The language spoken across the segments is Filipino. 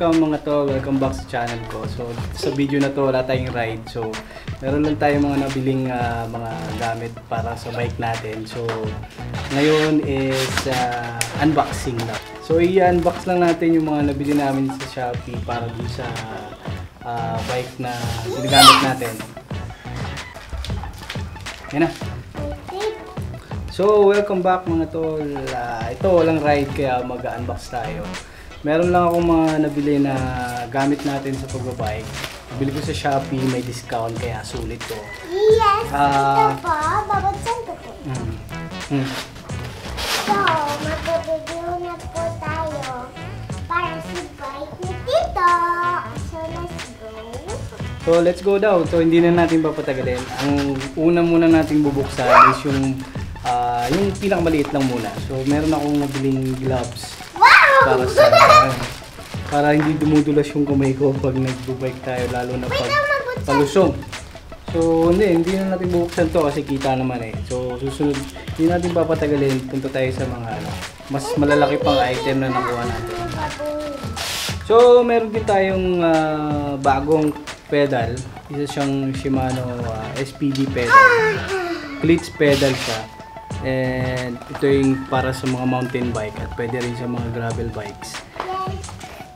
Welcome mga to, welcome back sa channel ko. So sa video na to wala tayong ride. So meron lang tayong mga nabiling mga gamit para sa bike natin. So ngayon is unboxing na. So i-unbox lang natin yung mga nabili namin sa Shopee para dun sa bike na ginagamit natin. Yan na. So welcome back mga tol. Ito walang ride kaya mag-unbox tayo. Meron lang akong mga nabili na gamit natin sa pagbabike. Nabili ko sa Shopee, may discount kaya sulit to. Yes, ito pa, babagsan ko po. So, mag-review na po tayo para sa bike ni Tito. So, let's go. So, let's go daw. So, hindi na natin papatagalin. Ang una muna natin bubuksan is yung pinakamaliit lang muna. So, meron akong nabiling gloves. Para sa, para hindi dumudulas yung kamay ko pag nag-bike tayo, lalo na pag palusong. So hindi na natin bubuksan to kasi kita naman eh. So susunod, hindi natin papatagalin, punta tayo sa mga mas malalaki pang item na nakuha natin. So meron din tayong bagong pedal. Isa siyang Shimano SPD pedal. Cleats pedal siya. And ito yung para sa mga mountain bike at pwede rin sa mga gravel bikes.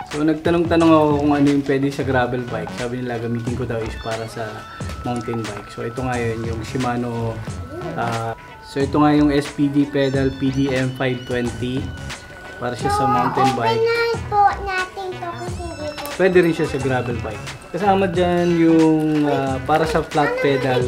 So nagtanong-tanong ako kung ano yung pwede sa gravel bike. Sabi nila gamitin ko daw is para sa mountain bike. So ito nga yun, yung Shimano. So ito nga yung SPD pedal PDM 520 para siya sa mountain bike. Pwede rin siya sa gravel bike. Kasama dyan yung para sa flat pedal.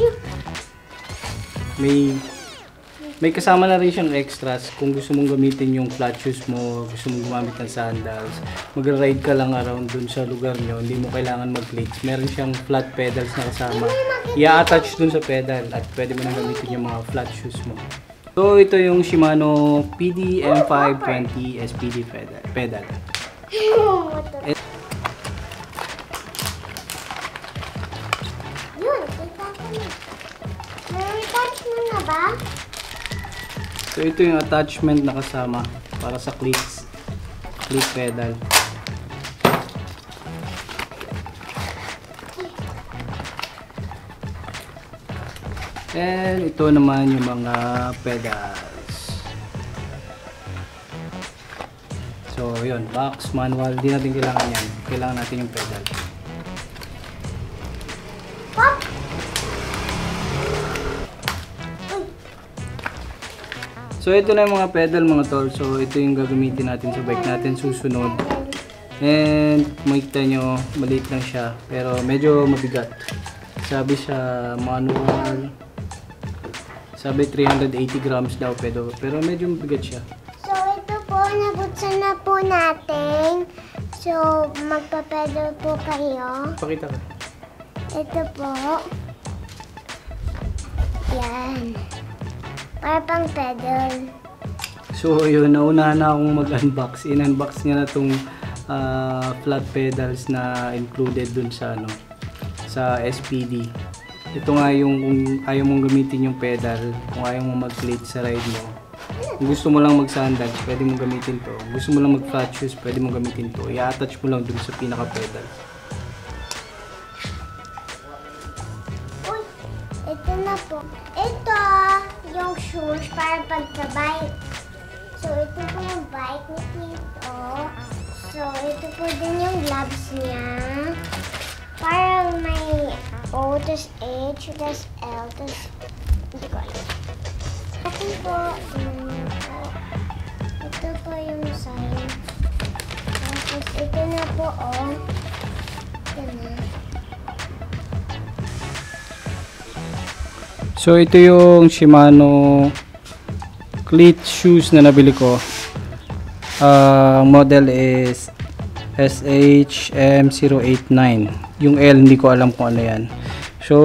May kasama na rin siyang extras kung gusto mong gamitin yung flat shoes mo, gusto mong gumamit ng sandals, mag-ride ka lang around dun sa lugar nyo, hindi mo kailangan mag-clicks. Meron siyang flat pedals na kasama. I-attach dun sa pedal at pwede mo na gamitin yung mga flat shoes mo. So ito yung Shimano PDM520 SPD pedal. Yun, kita ka na. May-attach mo na ba? So ito yung attachment na kasama para sa click pedal. And ito naman yung mga pedals. So yun, box, manual, di natin kailangan yan. Kailangan natin yung pedal. So ito na yung mga pedal mga tol. So ito yung gagamitin natin sa bike natin susunod. And makita nyo, maliit lang siya pero medyo mabigat. Sabi sa manual, sabi 380 grams daw pero medyo mabigat siya. So ito po, nabuksan na po natin. So magpa-pedal po kayo. Pakita ka. Ito po. Yan. Para pang pedal. So yun, naunahan na akong mag-unbox. In-unbox niya na itong flat pedals na included dun sa, sa SPD. Ito nga yung kung ayaw mong gamitin yung pedal, kung ayaw mong mag-cleat sa ride mo. Kung gusto mo lang mag-sandals, pwede mong gamitin to. Kung gusto mo lang mag-flat shoes, pwede mong gamitin to. I-attach mo lang dun sa pinaka-pedal. Uy, ito na po. Ito! Yung shoes para pagka-bike. So, ito po yung bike ni Tito. So, ito po din yung gloves niya. Parang may O, tas H, tas L, tas... Hindi ko alam. Ito po, ito po yung sign. Tapos, ito na po, O. Ito na. So ito yung Shimano cleat shoes na nabili ko. Ang model is SH-M089. Yung L, hindi ko alam kung ano yan. So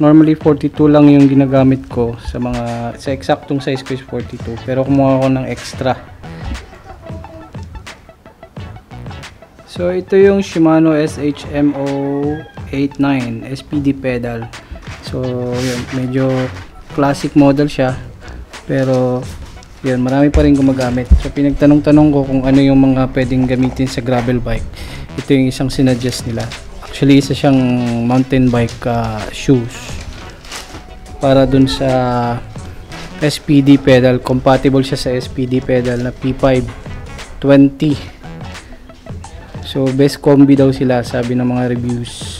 normally 42 lang yung ginagamit ko sa mga, sa eksaktong size ko is 42. Pero kumuha ako ng extra. So ito yung Shimano SH-M089 SPD pedal. So yun, medyo classic model siya pero Yan, marami pa rin gumagamit. So pinagtanong-tanong ko kung ano yung mga pwedeng gamitin sa gravel bike. Ito yung isang sinuggest nila. Actually, isa siyang mountain bike shoes. Para dun sa SPD pedal, compatible siya sa SPD pedal na P520. So best combi daw sila, sabi ng mga reviews.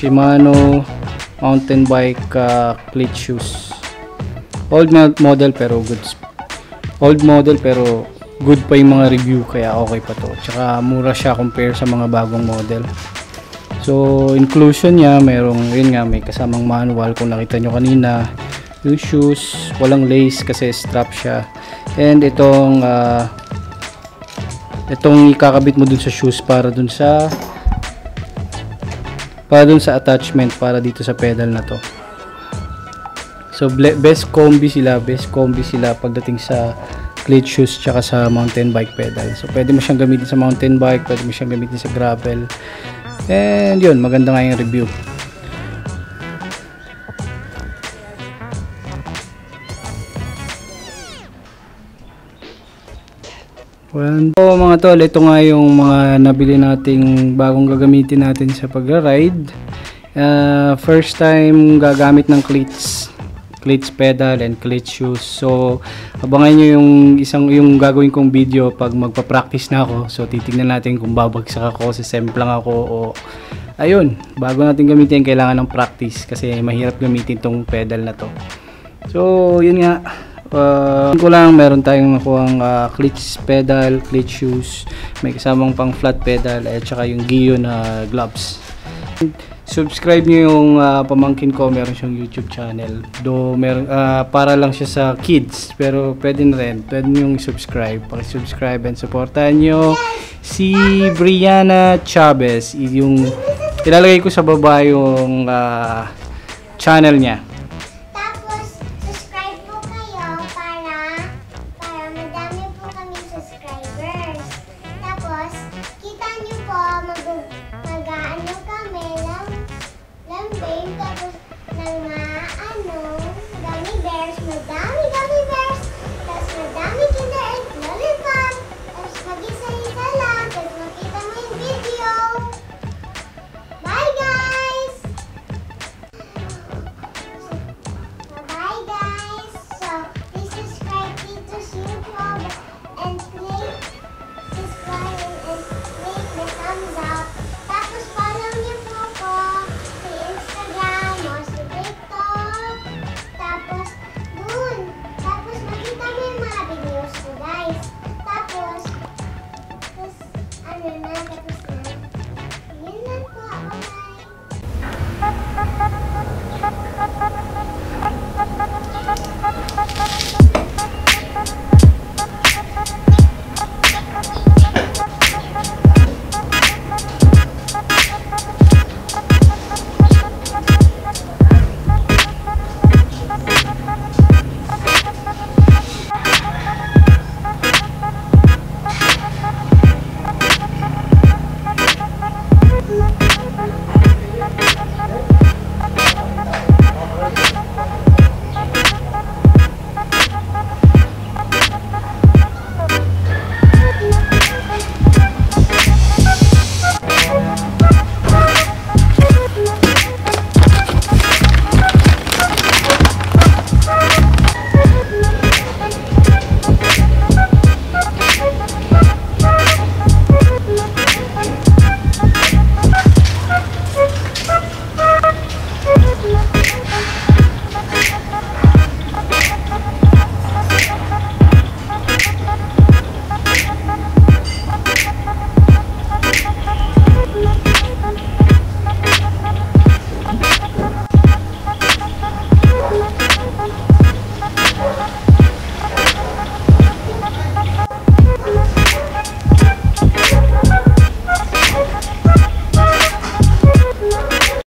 Shimano mountain bike cleat shoes, old model pero good pa yung mga review, kaya okay pa to. Tsaka mura siya compare sa mga bagong model. So inclusion niya, merong yun nga, may kasamang manual kung nakita nyo kanina. Yung shoes walang lace kasi strap siya, and itong ikakabit mo dun sa shoes para dun sa attachment para dito sa pedal na to. So best combi sila pagdating sa cleat shoes tsaka sa mountain bike pedal. So pwede mo siyang gamitin sa mountain bike, pwede mo siyang gamitin sa gravel, and yun, maganda nga yung review. So mga tol, ito nga yung mga nabili nating bagong gagamitin natin sa pagra-ride. First time gagamit ng cleats pedal and cleat shoes. So abangan nyo yung gagawin kong video pag magpa-practice na ako. So titignan natin kung babagsak ako, sisemplang ako, o ayun, bago natin gamitin kailangan ng practice kasi mahirap gamitin tong pedal na to. So yun nga, meron tayong nakuhang cleats pedal, cleat shoes, may kasamang pang flat pedal, at saka yung Giyo na gloves. Subscribe nyo yung pamangkin ko, meron siyang YouTube channel. Though meron, para lang siya sa kids, pero pwede na rin, pwede nyo yung subscribe. Pakisubscribe and supportan nyo si Briyana Chavez. Yung ilalagay ko sa baba yung channel niya.